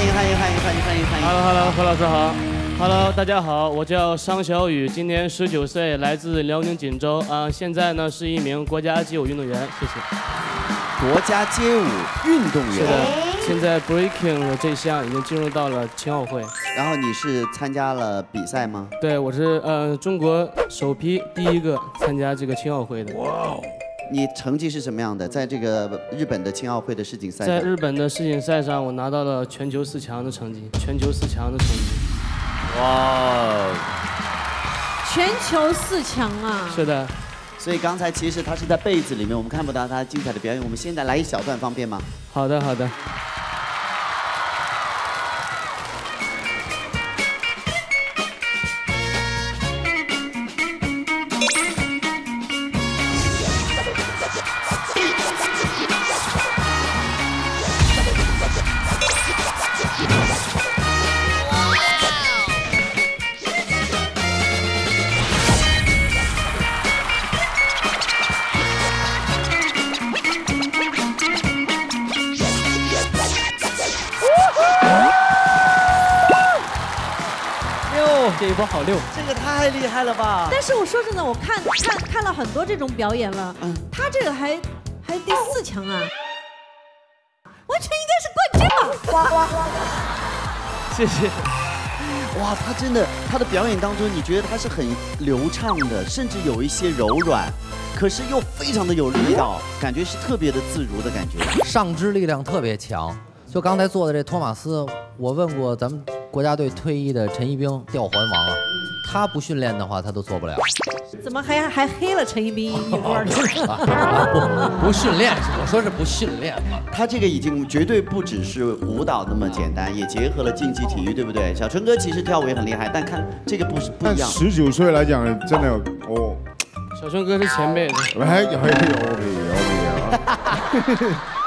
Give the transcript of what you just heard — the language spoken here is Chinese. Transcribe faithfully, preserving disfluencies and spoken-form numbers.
欢迎欢迎欢迎欢迎欢迎欢迎 ！Hello Hello 何老师好 ，Hello 大家好，我叫商小雨，今年十九岁，来自辽宁锦州啊、呃，现在呢是一名国家街舞运动员，谢谢。国家街舞运动员。是的，现在 breaking 这项已经进入到了青奥会。然后你是参加了比赛吗？对，我是呃中国首批第一个参加这个青奥会的。哇哦！ 你成绩是什么样的？在这个日本的青奥会的世锦赛，在日本的世锦赛上，我拿到了全球四强的成绩。全球四强的成绩，哇！全球四强啊！是的，所以刚才其实他是在被子里面，我们看不到他精彩的表演。我们现在来一小段，方便吗？好的，好的。 好溜，这个太厉害了吧！但是我说真的，我看看看了很多这种表演了，嗯、他这个还还第四强啊，完全应该是冠军吧！哇哇，谢谢。哇，他真的，他的表演当中，你觉得他是很流畅的，甚至有一些柔软，可是又非常的有力道，感觉是特别的自如的感觉，上肢力量特别强。就刚才做的这托马斯，我问过咱们。 国家队退役的陈一冰吊环王啊，他不训练的话，他都做不了。怎么还还黑了陈一冰一波呢？不不训练，我说是不训练嘛。他这个已经绝对不只是舞蹈那么简单，也结合了竞技体育，对不对？小春哥其实跳舞也很厉害，但看这个不是不一样。十九岁来讲，真的哦，小春哥是前辈。哎，有有有有有。